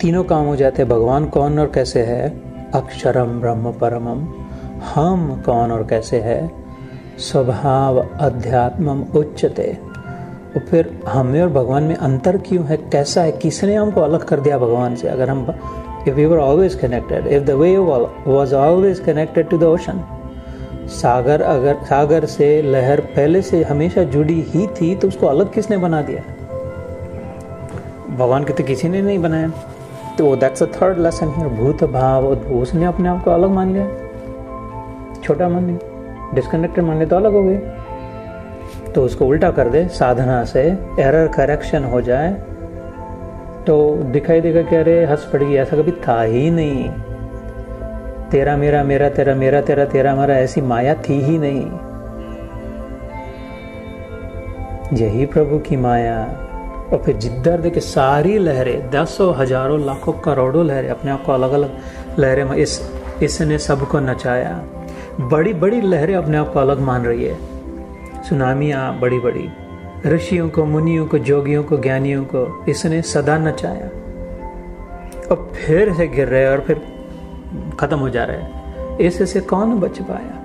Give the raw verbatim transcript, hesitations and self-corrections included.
तीनों काम हो जाते हैं। भगवान कौन और कैसे है, अक्षरम ब्रह्म परमम। हम कौन और कैसे है, स्वभाव अध्यात्मम उच्चते। और फिर हमें और भगवान में अंतर क्यों है, कैसा है, किसने हमको अलग कर दिया भगवान से। अगर हम if we were always connected, if the wave was always connected to the ocean, सागर अगर सागर से लहर पहले से हमेशा जुड़ी ही थी तो उसको अलग किसने बना दिया। भगवान के तो किसी ने नहीं बनाया। तो वो that's a third lesson here, भूत भाव। उसने अपने आप को अलग मान लिया, छोटा मान लिया, डिस्कनेक्टेड मान लिया, तो अलग हो गए। तो उसको उल्टा कर दे साधना से, एरर करेक्शन हो जाए तो दिखाई देगा कि अरे हंस पड़ेगी, ऐसा कभी था ही नहीं। तेरा मेरा मेरा तेरा मेरा तेरा तेरा मेरा ऐसी माया थी ही नहीं। यही प्रभु की माया। और फिर जिधर देखे सारी लहरें, दसों हजारों लाखों करोड़ों लहरें अपने आप को अलग अलग लहरें में इस इसने सबको नचाया। बड़ी बड़ी लहरें अपने आप को अलग मान रही है, सुनामियाँ बड़ी बड़ी, ऋषियों को मुनियों को जोगियों को ज्ञानियों को इसने सदा नचाया। और फिर से गिर रहे और फिर खत्म हो जा रहे, ऐसे से कौन बच पाया।